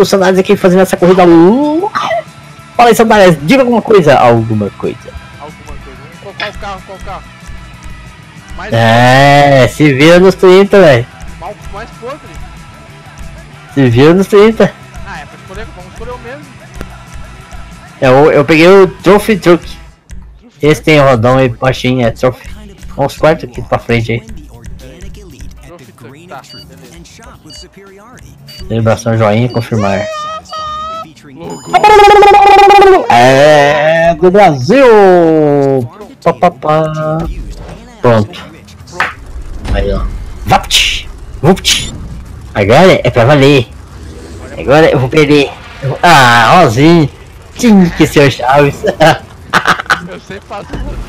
os funcionários aqui fazendo essa corrida louca. Fala aí, Sandarés, diga alguma coisa. Alguma coisa. Alguma coisa. Vamos colocar o carro, colocar o carro. Mais é, mais. Se vira nos 30, velho. Mais podre. Se vira nos 30. Ah, é pra escolher, vamos escolher o mesmo. Eu peguei o Trophy Truck. Esse tem rodão e baixinho, é Trophy. Uns quartos aqui pra frente aí. Tá, celebração joinha, confirmar. É do Brasil! Pá, pá, pá. Pronto. Aí ó. Vapt! Vupt! Agora é pra valer. Agora eu vou perder. Ah, Rosinho! Tinha que ser o Chaves. Eu sempre faço isso.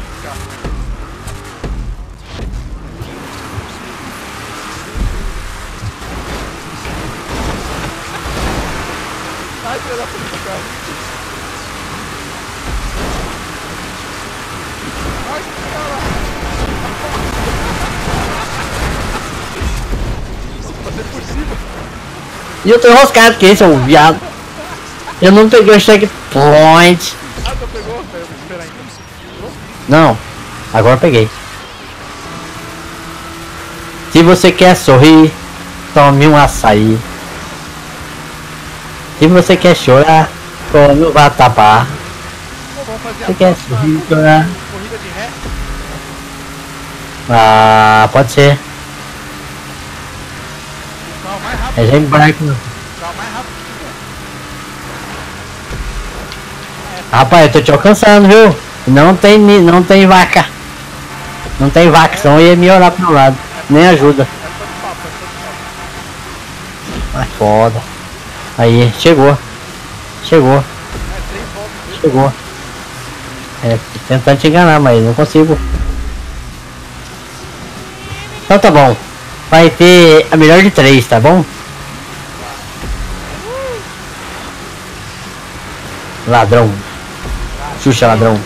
E eu tô enroscado, que esse é um viado. Eu não peguei o checkpoint. Ah, tu pegou? Eu vou esperar então. Não, agora peguei. Se você quer sorrir, tome um açaí. Se você quer chorar, tome um vatapá. Se você quer sorrir, chorar. Corrida de ré? Ah, pode ser. É já embarca. Rapaz, eu tô te alcançando, viu? Não tem vaca. Não tem vaca, senão eu ia me olhar pro meu lado. Nem ajuda. Ai, foda. Aí, chegou. Chegou. Chegou. É, tô tentando te enganar, mas não consigo. Então tá bom. Vai ter a melhor de 3, tá bom? Ladrão. Xuxa, ladrão.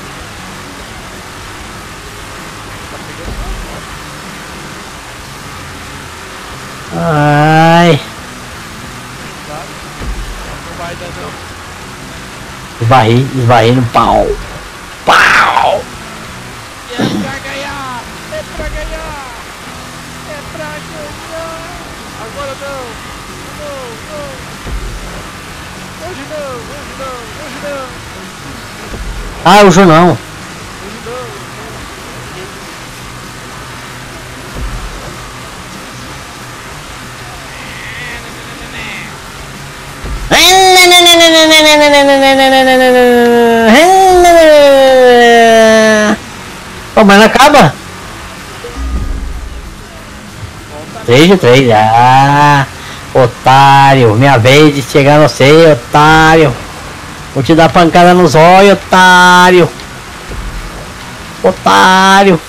Ai. Esbarrei no pau. Pau! É pra ganhar! É pra ganhar! É pra ganhar! Agora não! Não, não! Hoje não! Hoje não! Hoje não! Ah, hoje não! Hoje não! Pô, mas não acaba? 3 de 3, ah, otário, minha vez de chegar no sei, otário. Vou te dar pancada nos olhos, otário. Otário.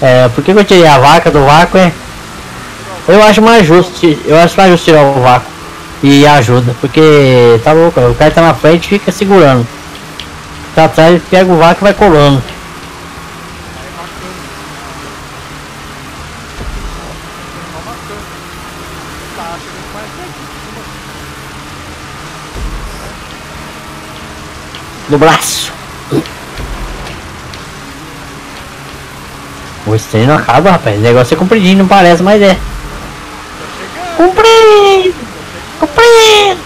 É, por que eu tirei a vaca do vácuo, é? Eu acho mais justo tirar o vácuo. E ajuda, porque tá louco, o cara tá na frente e fica segurando. Tá atrás, pega o vácuo e vai colando. No braço. O estranho não acaba, rapaz. O negócio é compridinho, não parece, mas é. Comprido! Comprido!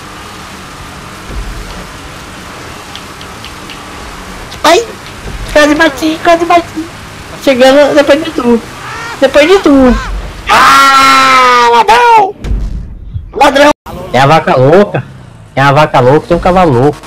Ai! Quase bati, quase bati. Chegando depois de tudo. Depois de tudo. Ah! Ladrão! Ladrão! É a vaca louca. É a vaca louca, tem um cavalo louco.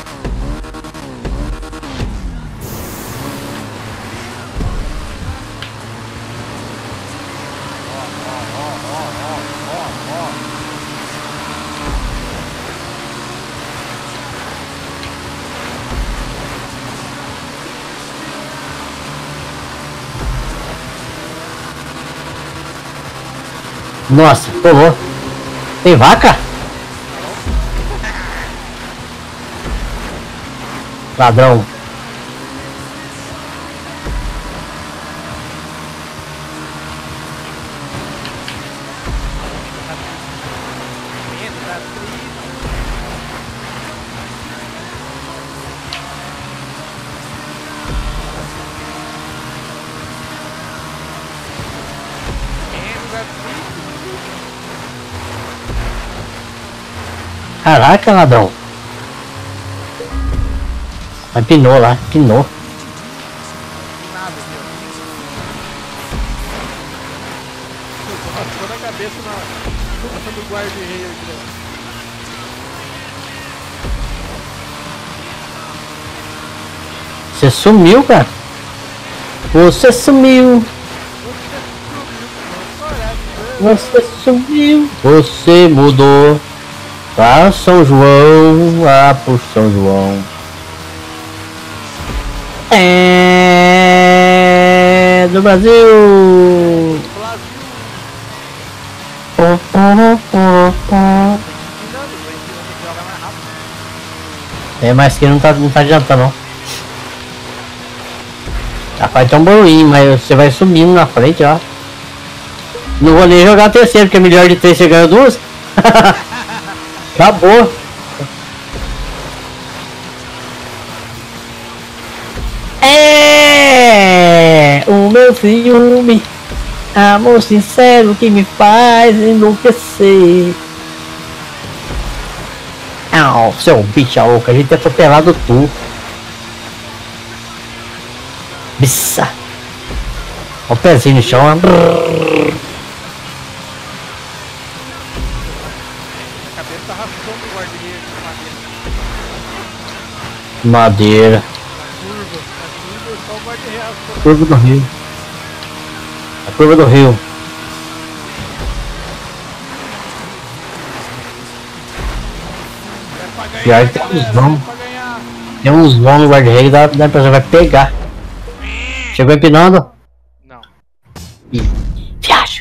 Nossa, pulou. Tem vaca? Ladrão. Caraca, ladrão. Mas pinou lá, pinou. Você sumiu, cara. Você sumiu. Você sumiu. Você mudou. Para São João. Lá pro São João. É... do Brasil. É, mas que não tá adiantando, não. Rapaz, tá um bolinho, mas você vai sumindo na frente, ó. Não vou nem jogar terceiro, porque é melhor de três, você ganha duas. Acabou. É o meu ciúme, amor sincero que me faz enlouquecer. Ah, seu bicha louca, a gente é atropelado tu. Bissa. Ó o pezinho no chão. Brrr. A cabeça tá raspando o guarda-reio de madeira. Madeira. A curva, só o guarda-reio raspando. Curva do rio. A curva do rio. Pior que tem uns vão no guarda-reio da pessoa vai pegar. Chegou empinando? Não. Viagem.